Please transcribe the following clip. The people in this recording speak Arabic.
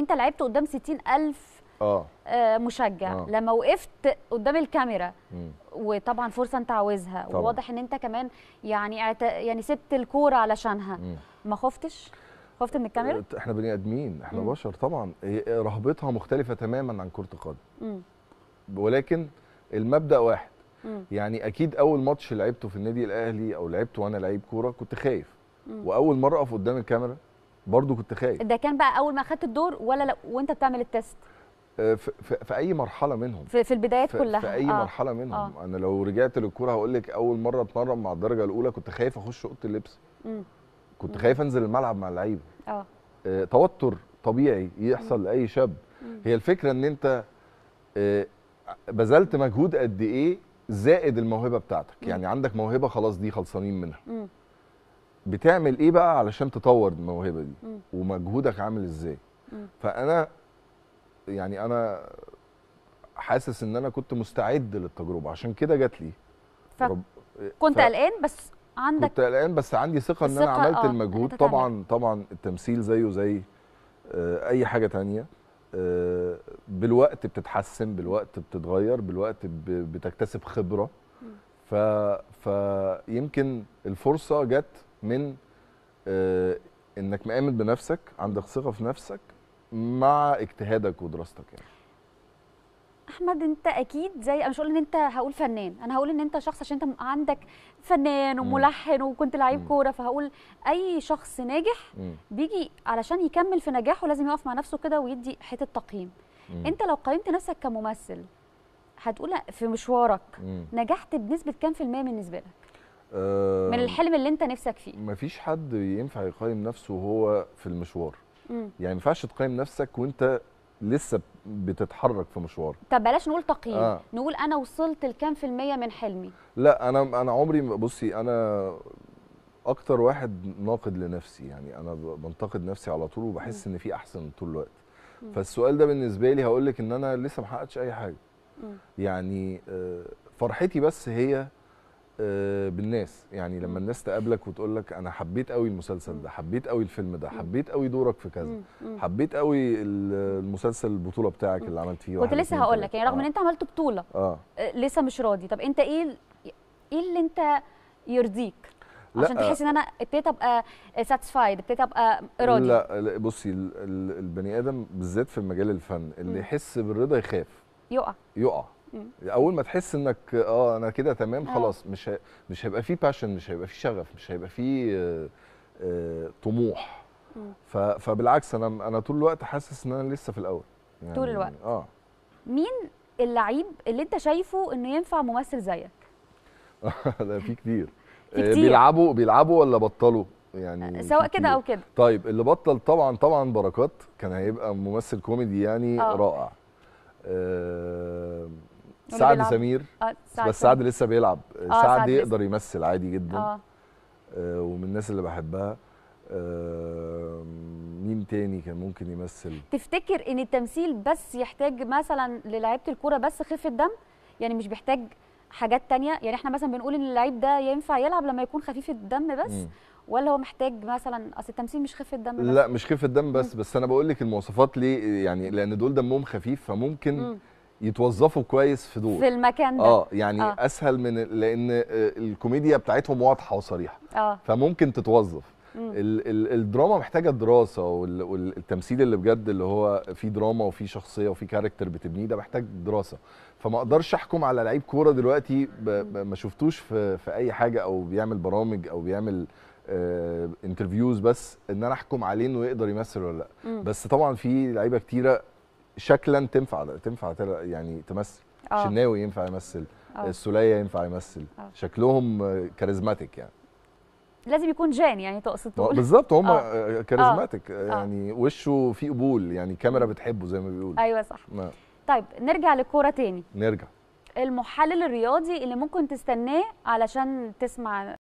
انت لعبت قدام 60,000 مشجع، لما وقفت قدام الكاميرا وطبعا فرصه انت عاوزها وواضح ان انت كمان يعني سبت الكوره علشانها، ما خفتش؟ خفت من الكاميرا؟ احنا بني ادمين، احنا بشر طبعا، رهبتها مختلفه تماما عن كره القدم، ولكن المبدا واحد. يعني اكيد اول ماتش لعبته في النادي الاهلي او لعبته وانا لعيب كوره كنت خايف، واول مره اقف قدام الكاميرا برضو كنت خايف. ده كان بقى اول ما اخدت الدور ولا لا وانت بتعمل التست؟ في اي مرحله منهم، في البدايات كلها، في اي مرحله منهم. انا لو رجعت للكوره هقول لك اول مره اتمرن مع الدرجه الاولى كنت خايف اخش اوضه اللبس، كنت خايف انزل الملعب مع اللعيبه. توتر طبيعي يحصل لاي شاب. هي الفكره ان انت بذلت مجهود قد ايه زائد الموهبه بتاعتك. يعني عندك موهبه خلاص دي خلصانين منها، بتعمل ايه بقى علشان تطور الموهبه دي ومجهودك عامل ازاي. فانا يعني انا حاسس ان انا كنت مستعد للتجربه، عشان كده جات لي. كنت قلقان بس عندك، كنت قلقان بس عندي ثقه ان انا عملت المجهود. طبعا التمثيل زيه زي اي حاجه ثانيه، بالوقت بتتحسن، بالوقت بتتغير، بالوقت بتكتسب خبره. فيمكن الفرصه جت من انك مآمن بنفسك، عندك ثقه في نفسك مع اجتهادك ودراستك. يعني احمد انت اكيد زي، انا مش هقول ان انت هقول فنان، انا هقول ان انت شخص، عشان انت عندك فنان وملحن وكنت لعيب كوره، فهقول اي شخص ناجح بيجي علشان يكمل في نجاحه لازم يقف مع نفسه كده ويدي حته تقييم. انت لو قيمت نفسك كممثل هتقول في مشوارك نجحت بنسبه كام في الميه بالنسبه لك؟ من الحلم اللي انت نفسك فيه. مفيش حد ينفع يقيم نفسه وهو في المشوار. يعني ما ينفعش تقيم نفسك وانت لسه بتتحرك في مشوارك. طب بلاش نقول تقييم، نقول انا وصلت لكام في الميه من حلمي. لا انا عمري، بصي انا اكتر واحد ناقد لنفسي، يعني انا بنتقد نفسي على طول وبحس ان في احسن طول الوقت. فالسؤال ده بالنسبه لي هقول لك ان انا لسه ما حققتش اي حاجه. يعني فرحتي بس هي بالناس، يعني لما الناس تقابلك وتقول لك انا حبيت قوي المسلسل ده، حبيت قوي الفيلم ده، حبيت قوي دورك في كذا، حبيت قوي المسلسل البطوله بتاعك اللي عملت فيه. كنت لسه هقول لك، يعني رغم ان انت عملت بطوله لسه مش راضي. طب انت ايه اللي انت يرضيك عشان تحس ان انا ابتديت ابقى ساتسفايد، ابتديت ابقى راضي؟ لا بصي، البني ادم بالذات في مجال الفن اللي يحس بالرضا يخاف يقع. اول ما تحس انك انا كده تمام خلاص، مش هيبقى فيه باشن، مش هيبقى فيه شغف، مش هيبقى فيه طموح. فبالعكس انا طول الوقت حاسس ان انا لسه في الاول، يعني طول الوقت. مين اللعيب اللي انت شايفه انه ينفع ممثل زيك؟ لا في كتير. بيلعبوا ولا بطلوا؟ يعني سواء كده او كده. طيب اللي بطل طبعا بركات، كان هيبقى ممثل كوميدي يعني رائع. سعد سمير، بس سعد لسه بيلعب. سعد يقدر يمثل عادي جدا، ومن الناس اللي بحبها. مين تاني كان ممكن يمثل؟ تفتكر ان التمثيل بس يحتاج مثلا للاعيبه الكوره بس خفه دم، يعني مش بيحتاج حاجات تانية؟ يعني احنا مثلا بنقول ان اللعيب ده ينفع يلعب لما يكون خفيف الدم بس، ولا هو محتاج مثلا، اصل التمثيل مش خفه دم بس؟ لا مش خفه دم بس. بس انا بقول لك المواصفات ليه، يعني لان دول دمهم خفيف فممكن يتوظفوا كويس في دور، في المكان ده. يعني اسهل من، لان الكوميديا بتاعتهم واضحه وصريحه فممكن تتوظف. الدراما محتاجه دراسه، والتمثيل اللي بجد اللي هو فيه دراما وفيه شخصيه وفيه كاركتر بتبنيه ده محتاج دراسه. فما اقدرش احكم على لعيب كوره دلوقتي ما شفتوش في اي حاجه، او بيعمل برامج او بيعمل انترفيوز بس، ان انا احكم عليه انه يقدر يمثل ولا لا. بس طبعا في لعيبه كتيره شكلا تنفع يعني تمثل. الشناوي ينفع يمثل، السوليه ينفع يمثل، شكلهم كاريزماتيك. يعني لازم يكون جان، يعني تقصد تقول بالظبط هم كاريزماتيك، يعني وشه فيه قبول، يعني كاميرا بتحبه زي ما بيقولوا. ايوه صح. طيب نرجع للكوره تاني، نرجع المحلل الرياضي اللي ممكن تستناه علشان تسمع